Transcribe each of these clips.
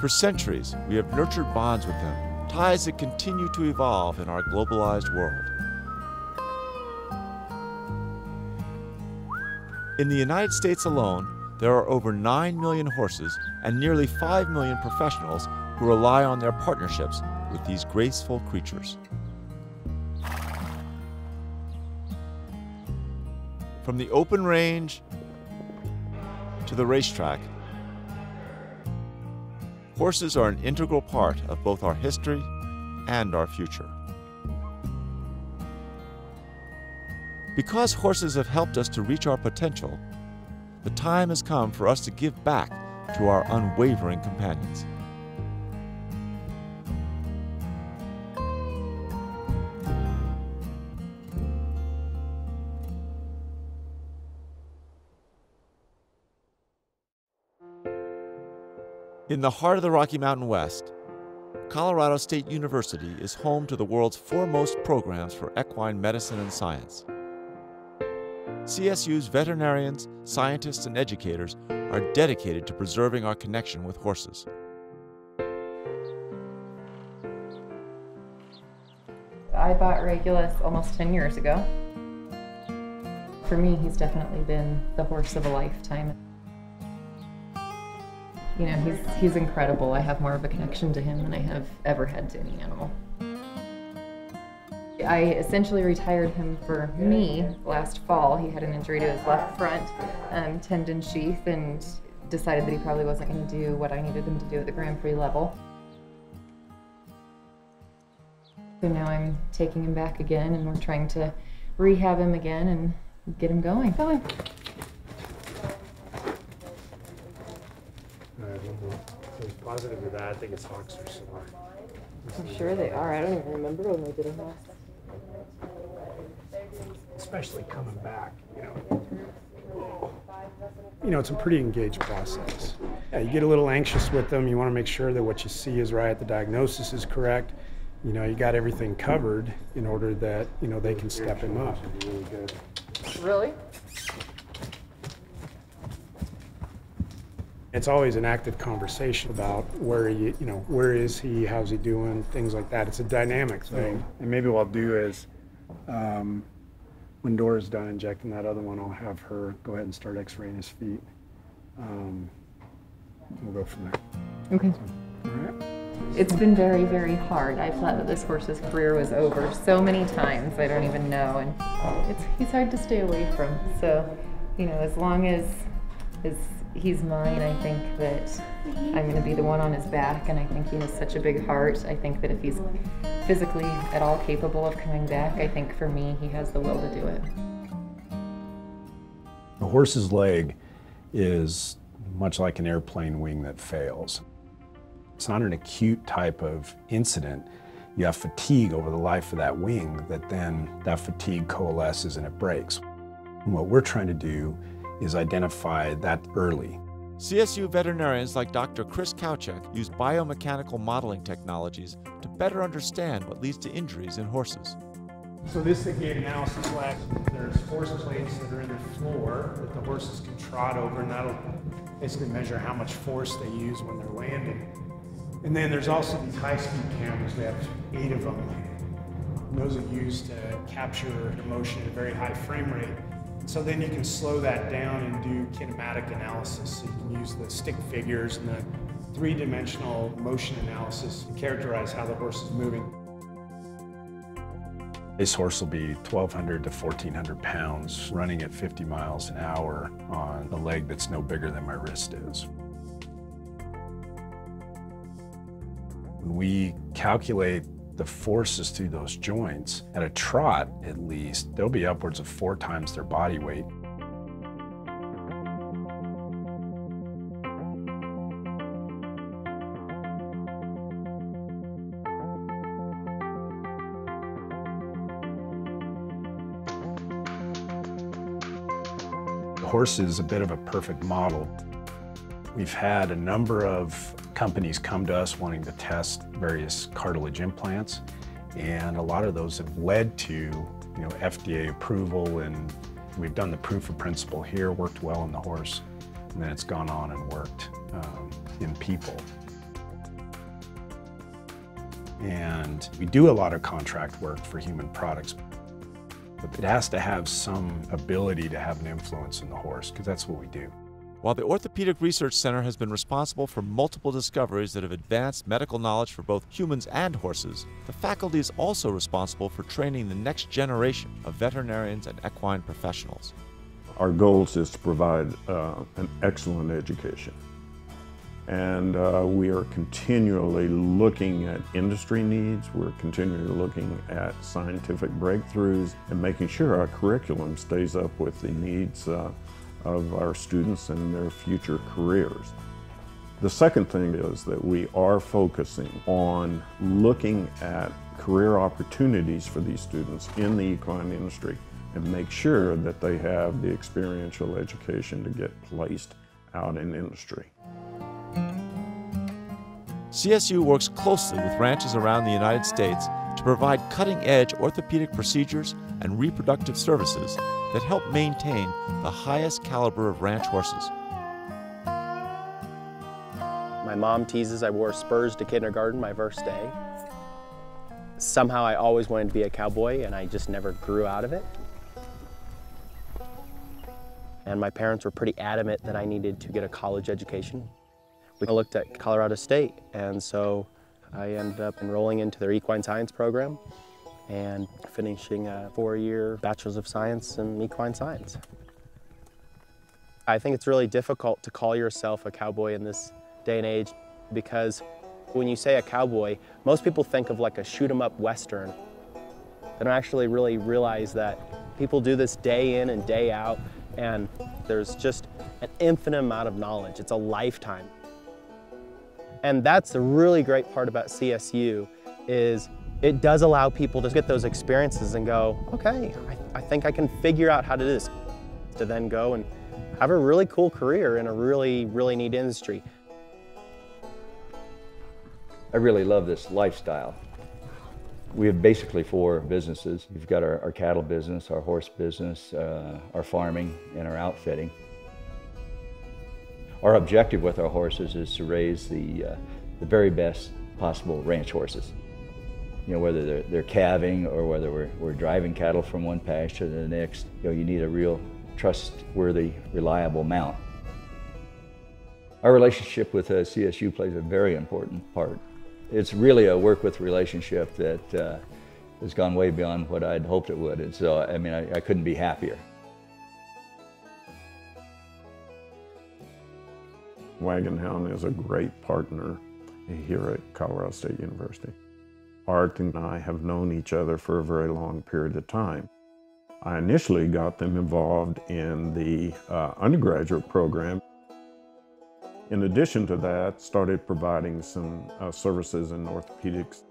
For centuries, we have nurtured bonds with them, ties that continue to evolve in our globalized world. In the United States alone, there are over 9 million horses and nearly 5 million professionals who rely on their partnerships with these graceful creatures. From the open range to the racetrack, horses are an integral part of both our history and our future. Because horses have helped us to reach our potential, the time has come for us to give back to our unwavering companions. In the heart of the Rocky Mountain West, Colorado State University is home to the world's foremost programs for equine medicine and science. CSU's veterinarians, scientists, and educators are dedicated to preserving our connection with horses. I bought Regulus almost 10 years ago. For me, he's definitely been the horse of a lifetime. You know, he's incredible. I have more of a connection to him than I have ever had to any animal. I essentially retired him for me last fall. He had an injury to his left front tendon sheath and decided that he probably wasn't going to do what I needed him to do at the Grand Prix level. So now I'm taking him back again and we're trying to rehab him again and get him going. Positive or bad, I think it's hawks or somewhere. I'm sure they are. I don't even remember when they did a hawk. Especially coming back, you know. You know, it's a pretty engaged process. Yeah, you get a little anxious with them. You want to make sure that what you see is right, the diagnosis is correct. You know, you got everything covered in order that, you know, they can step him up. Really? It's always an active conversation about where is he, how's he doing, things like that. It's a dynamic thing. And maybe what I'll do is, when Dora's done injecting that other one, I'll have her go ahead and start x-raying his feet. We'll go from there. Okay. All right. It's been very, very hard. I thought that this horse's career was over so many times, I don't even know. And he's hard to stay away from. So, you know, as long as he's mine, I think that I'm going to be the one on his back, and I think he has such a big heart. I think that if he's physically at all capable of coming back, I think for me he has the will to do it. A horse's leg is much like an airplane wing that fails. It's not an acute type of incident. You have fatigue over the life of that wing that then that fatigue coalesces and it breaks. And what we're trying to do is identified that early. CSU veterinarians like Dr. Chris Kawak use biomechanical modeling technologies to better understand what leads to injuries in horses. So this is the gait analysis lab. There's force plates that are in the floor that the horses can trot over, and that'll basically measure how much force they use when they're landing. And then there's also these high-speed cameras. We have 8 of them. And those are used to capture motion at a very high frame rate. So then you can slow that down and do kinematic analysis. So you can use the stick figures and the 3-dimensional motion analysis to characterize how the horse is moving. This horse will be 1,200 to 1,400 pounds, running at 50 miles an hour on a leg that's no bigger than my wrist is. When we calculate the forces through those joints, at a trot at least, they'll be upwards of 4 times their body weight. The horse is a bit of a perfect model. We've had a number of companies come to us wanting to test various cartilage implants, and a lot of those have led to, you know, FDA approval, and we've done the proof of principle here, worked well in the horse, and then it's gone on and worked in people. And we do a lot of contract work for human products, but it has to have some ability to have an influence in the horse, because that's what we do. While the Orthopedic Research Center has been responsible for multiple discoveries that have advanced medical knowledge for both humans and horses, the faculty is also responsible for training the next generation of veterinarians and equine professionals. Our goals is to provide an excellent education. And we are continually looking at industry needs, we're continually looking at scientific breakthroughs, and making sure our curriculum stays up with the needs of our students and their future careers. The second thing is that we are focusing on looking at career opportunities for these students in the equine industry and make sure that they have the experiential education to get placed out in industry. CSU works closely with ranches around the United States to provide cutting-edge orthopedic procedures and reproductive services that help maintain the highest caliber of ranch horses. My mom teases I wore spurs to kindergarten my first day. Somehow I always wanted to be a cowboy, and I just never grew out of it. And my parents were pretty adamant that I needed to get a college education. We looked at Colorado State, and so I ended up enrolling into their equine science program and finishing a four-year bachelor's of science in equine science. I think it's really difficult to call yourself a cowboy in this day and age, because when you say a cowboy, most people think of like a shoot-em-up Western. They don't actually really realize that people do this day in and day out, and there's just an infinite amount of knowledge. It's a lifetime. And that's the really great part about CSU, is it does allow people to get those experiences and go, okay, I think I can figure out how to do this, to then go and have a really cool career in a really, really neat industry. I really love this lifestyle. We have basically four businesses. We've got our cattle business, our horse business, our farming, and our outfitting. Our objective with our horses is to raise the very best possible ranch horses. You know, whether they're calving or whether we're driving cattle from one pasture to the next, you know, you need a real trustworthy, reliable mount. Our relationship with CSU plays a very important part. It's really a work-with relationship that has gone way beyond what I'd hoped it would. And so, I mean, I couldn't be happier. Wagonhound is a great partner here at Colorado State University. Art and I have known each other for a very long period of time. I initially got them involved in the undergraduate program. In addition to that, started providing some services in orthopedics.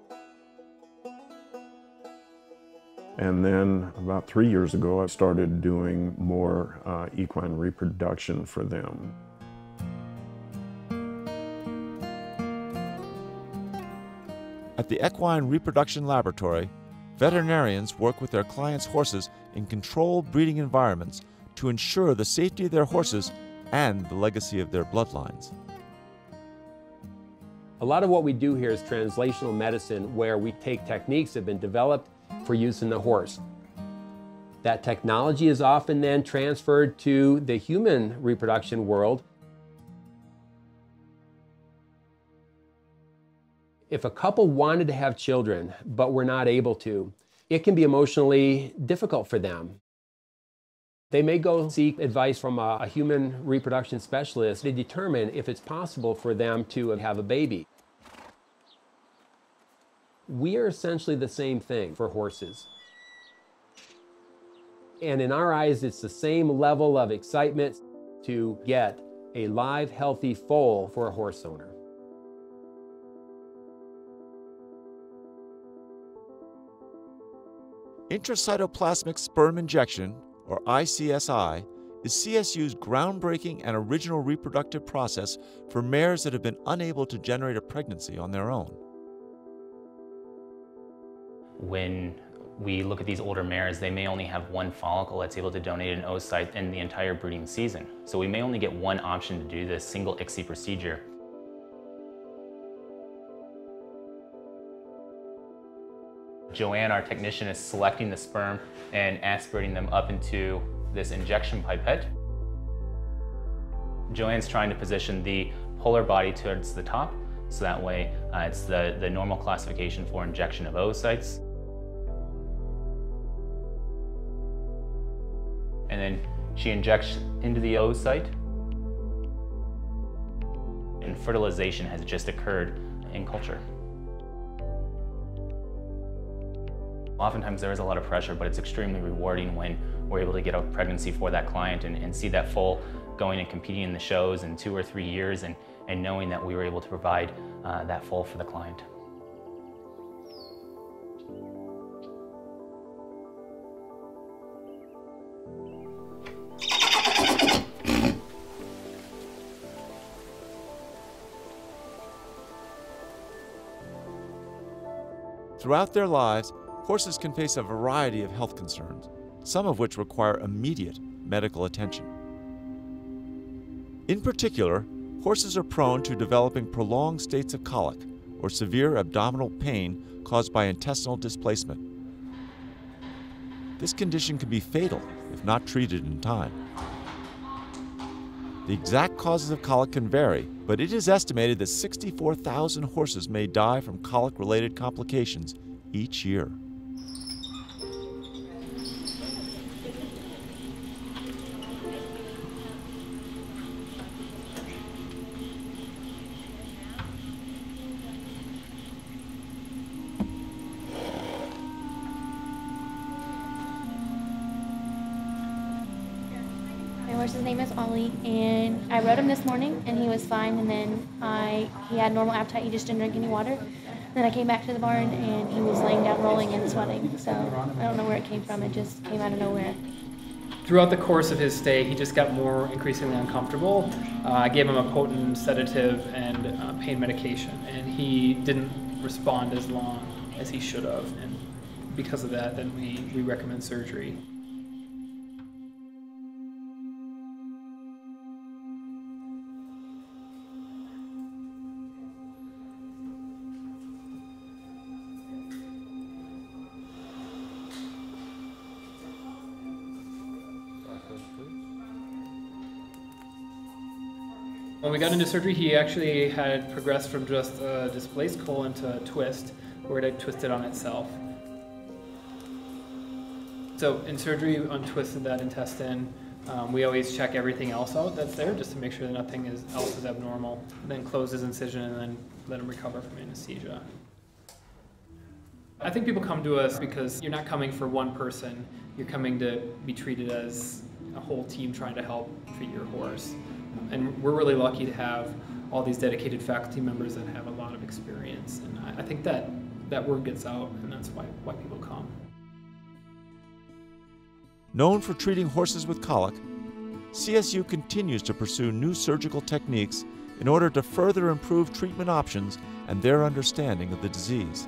And then about 3 years ago, I started doing more equine reproduction for them. At the Equine Reproduction Laboratory, veterinarians work with their clients' horses in controlled breeding environments to ensure the safety of their horses and the legacy of their bloodlines. A lot of what we do here is translational medicine, where we take techniques that have been developed for use in the horse. That technology is often then transferred to the human reproduction world. If a couple wanted to have children, but were not able to, it can be emotionally difficult for them. They may go seek advice from a human reproduction specialist to determine if it's possible for them to have a baby. We are essentially the same thing for horses. And in our eyes, it's the same level of excitement to get a live, healthy foal for a horse owner. Intracytoplasmic sperm injection, or ICSI, is CSU's groundbreaking and original reproductive process for mares that have been unable to generate a pregnancy on their own. When we look at these older mares, they may only have one follicle that's able to donate an oocyte in the entire breeding season. So we may only get one option to do this single ICSI procedure. Joanne, our technician, is selecting the sperm and aspirating them up into this injection pipette. Joanne's trying to position the polar body towards the top, so that way it's the normal classification for injection of oocytes. And then she injects into the oocyte. And fertilization has just occurred in culture. Oftentimes there is a lot of pressure, but it's extremely rewarding when we're able to get a pregnancy for that client and see that foal going and competing in the shows in 2 or 3 years and knowing that we were able to provide that foal for the client. Throughout their lives, horses can face a variety of health concerns, some of which require immediate medical attention. In particular, horses are prone to developing prolonged states of colic or severe abdominal pain caused by intestinal displacement. This condition can be fatal if not treated in time. The exact causes of colic can vary, but it is estimated that 64,000 horses may die from colic-related complications each year. My horse's name is Ollie, and I rode him this morning, and he was fine. And then he had normal appetite. He just didn't drink any water. And then I came back to the barn, and he was laying down, rolling and sweating. So I don't know where it came from. It just came out of nowhere. Throughout the course of his stay, he just got more increasingly uncomfortable. I gave him a potent sedative and pain medication, and he didn't respond as long as he should have. And because of that, then we recommend surgery. When we got into surgery, he actually had progressed from just a displaced colon to a twist, where it had twisted on itself. So in surgery, we untwisted that intestine. We always check everything else out that's there, just to make sure that nothing else is abnormal. And then close his incision and then let him recover from anesthesia. I think people come to us because you're not coming for one person. You're coming to be treated as a whole team trying to help treat your horse. And we're really lucky to have all these dedicated faculty members that have a lot of experience. And I think that word gets out, and that's why people come. Known for treating horses with colic, CSU continues to pursue new surgical techniques in order to further improve treatment options and their understanding of the disease.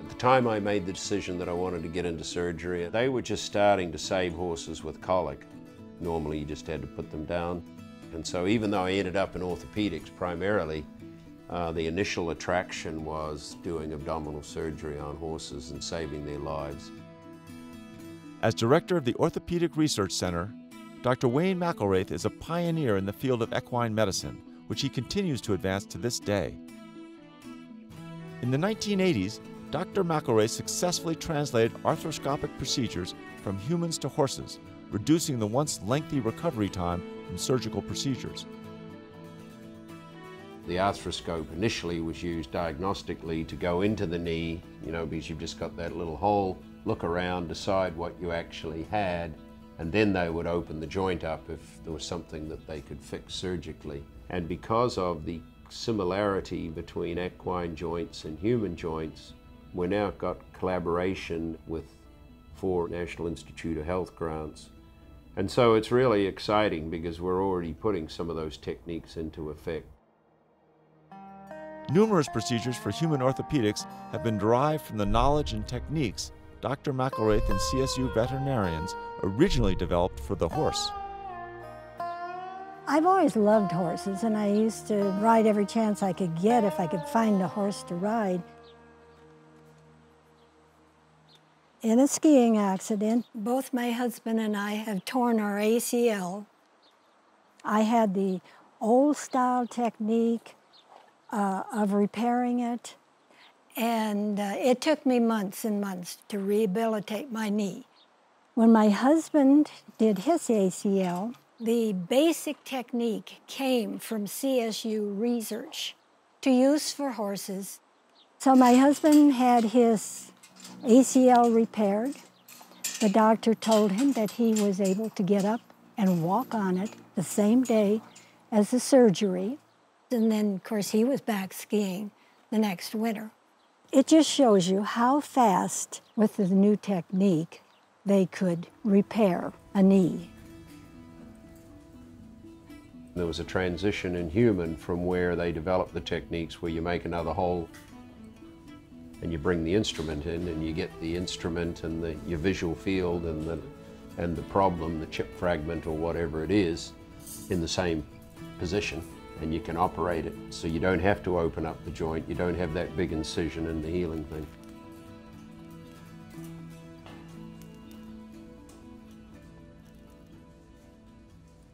At the time I made the decision that I wanted to get into surgery, they were just starting to save horses with colic. Normally you just had to put them down. And so even though I ended up in orthopedics primarily, the initial attraction was doing abdominal surgery on horses and saving their lives. As director of the Orthopedic Research Center, Dr. Wayne McIlwraith is a pioneer in the field of equine medicine, which he continues to advance to this day. In the 1980s, Dr. McIlwraith successfully translated arthroscopic procedures from humans to horses, reducing the once lengthy recovery time from surgical procedures. The arthroscope initially was used diagnostically to go into the knee, you know, because you've just got that little hole, look around, decide what you actually had, and then they would open the joint up if there was something that they could fix surgically. And because of the similarity between equine joints and human joints, we now got collaboration with 4 National Institute of Health grants. And so it's really exciting because we're already putting some of those techniques into effect. Numerous procedures for human orthopedics have been derived from the knowledge and techniques Dr. McIlwraith and CSU veterinarians originally developed for the horse. I've always loved horses, and I used to ride every chance I could get if I could find a horse to ride. In a skiing accident, both my husband and I have torn our ACL. I had the old-style technique of repairing it, and it took me months and months to rehabilitate my knee. When my husband did his ACL, the basic technique came from CSU research to use for horses. So my husband had his ACL repaired. The doctor told him that he was able to get up and walk on it the same day as the surgery. And then, of course, he was back skiing the next winter. It just shows you how fast, with the new technique, they could repair a knee. There was a transition in human from where they developed the techniques where you make another hole and you bring the instrument in and you get the instrument and your visual field and the problem, the chip fragment or whatever it is, in the same position, and you can operate it. So you don't have to open up the joint, you don't have that big incision and the healing thing.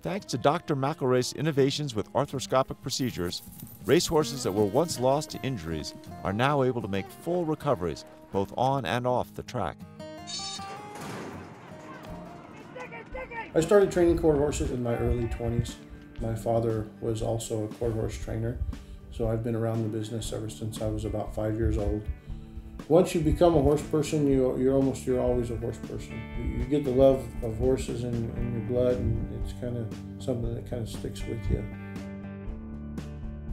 Thanks to Dr. McIlwraith's innovations with arthroscopic procedures, racehorses that were once lost to injuries are now able to make full recoveries, both on and off the track. I started training quarter horses in my early 20s. My father was also a quarter horse trainer, so I've been around the business ever since I was about 5 years old. Once you become a horse person, you're always a horse person. You get the love of horses in your blood, and it's kind of something that kind of sticks with you.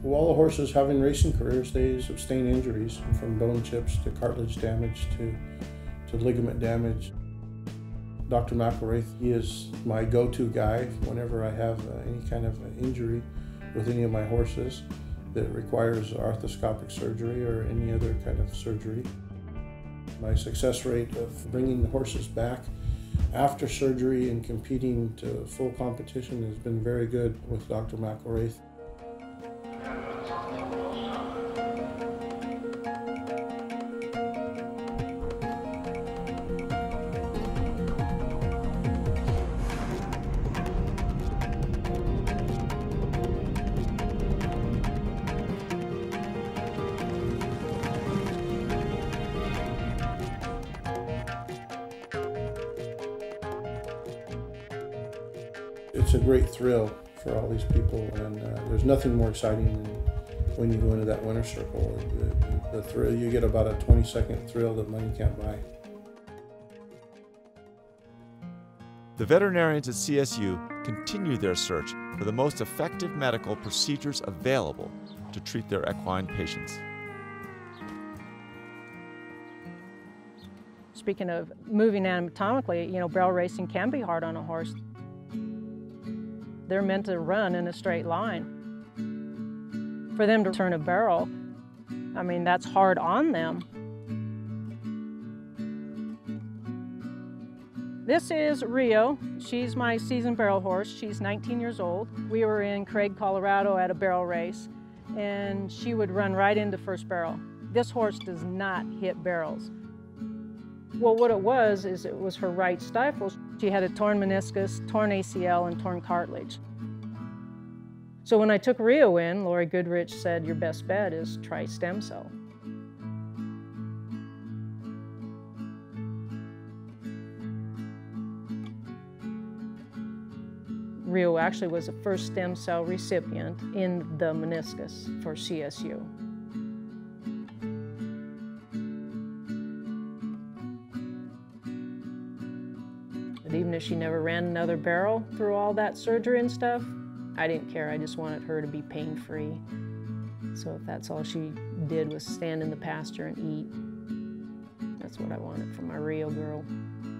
While the horses having racing careers, they sustain injuries from bone chips to cartilage damage to ligament damage. Dr. McIlwraith, he is my go-to guy whenever I have any kind of injury with any of my horses that requires arthroscopic surgery or any other kind of surgery. My success rate of bringing the horses back after surgery and competing to full competition has been very good with Dr. McIlwraith. It's a great thrill for all these people, and there's nothing more exciting than when you go into that winner's circle. The thrill, you get about a 20-second thrill that money can't buy. The veterinarians at CSU continue their search for the most effective medical procedures available to treat their equine patients. Speaking of moving anatomically, you know, barrel racing can be hard on a horse. They're meant to run in a straight line. For them to turn a barrel, I mean, that's hard on them. This is Rio. She's my seasoned barrel horse. She's 19 years old. We were in Craig, Colorado at a barrel race, and she would run right into first barrel. This horse does not hit barrels. Well, what it was her right stifle. She had a torn meniscus, torn ACL, and torn cartilage. So when I took Rio in, Lori Goodrich said, your best bet is try stem cell. Rio actually was the first stem cell recipient in the meniscus for CSU. Even if she never ran another barrel through all that surgery and stuff, I didn't care. I just wanted her to be pain-free. So if that's all she did was stand in the pasture and eat, that's what I wanted for my Rio girl.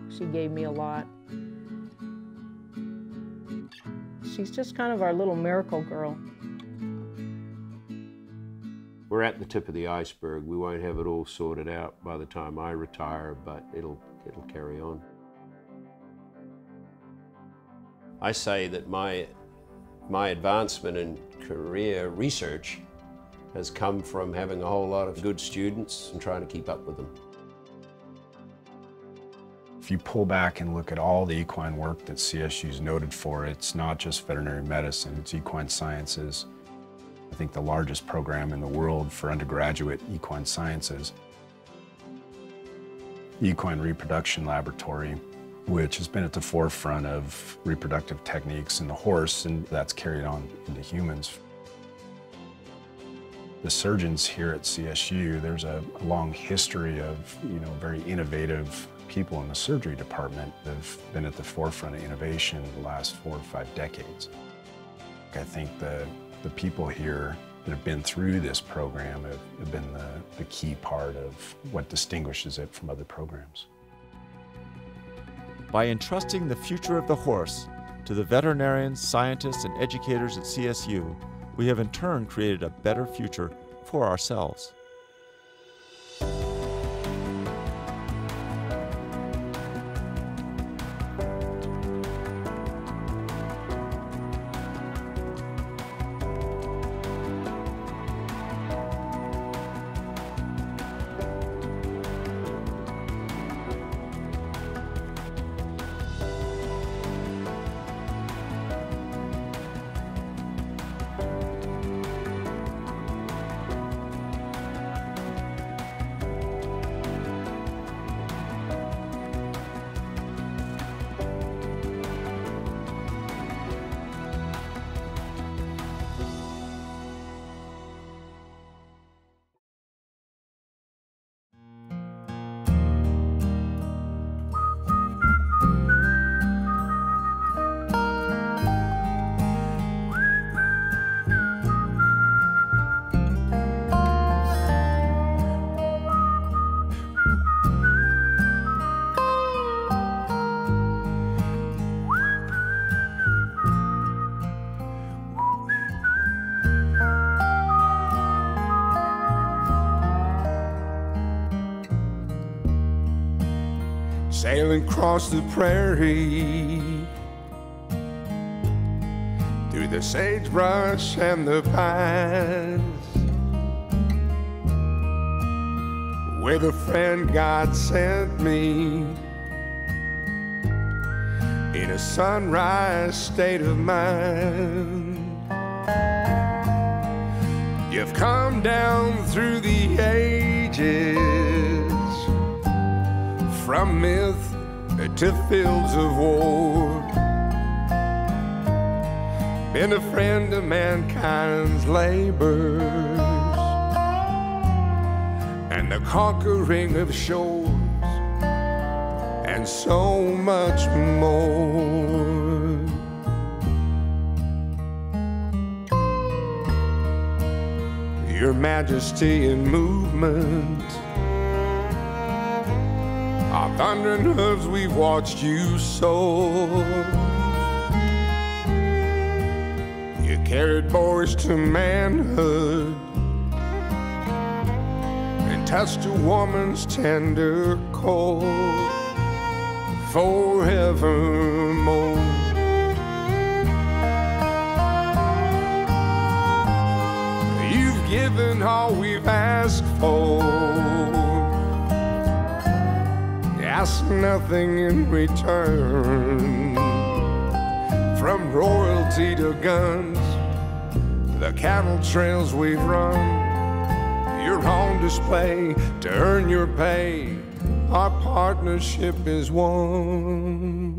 She gave me a lot. She's just kind of our little miracle girl. We're at the tip of the iceberg. We won't have it all sorted out by the time I retire, but it'll carry on. I say that my my advancement in career research has come from having a whole lot of good students and trying to keep up with them. If you pull back and look at all the equine work that CSU's noted for, it's not just veterinary medicine, it's equine sciences. I think the largest program in the world for undergraduate equine sciences. Equine Reproduction Laboratory, which has been at the forefront of reproductive techniques in the horse, and that's carried on into humans. The surgeons here at CSU, there's a long history of, very innovative people in the surgery department that have been at the forefront of innovation in the last 4 or 5 decades. I think the people here that have been through this program have been the key part of what distinguishes it from other programs. By entrusting the future of the horse to the veterinarians, scientists, and educators at CSU, we have in turn created a better future for ourselves. Sailing across the prairie, through the sagebrush and the pines, with a friend God sent me, in a sunrise state of mind. You've come down through the ages, from myth to fields of war, been a friend of mankind's labors and the conquering of shores and so much more. Your majesty in movement, our thundering hooves, we've watched you soar. You carried boys to manhood and touched a woman's tender core forevermore. You've given all we've asked for, ask nothing in return. From royalty to guns, the cattle trails we've run, you're on display to earn your pay. Our partnership is one.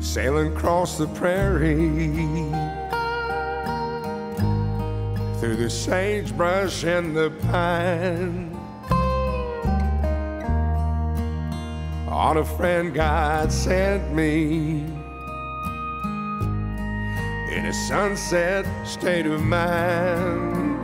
Sailing across the prairie, through the sagebrush and the pine, on a friend God sent me, in a sunset state of mind.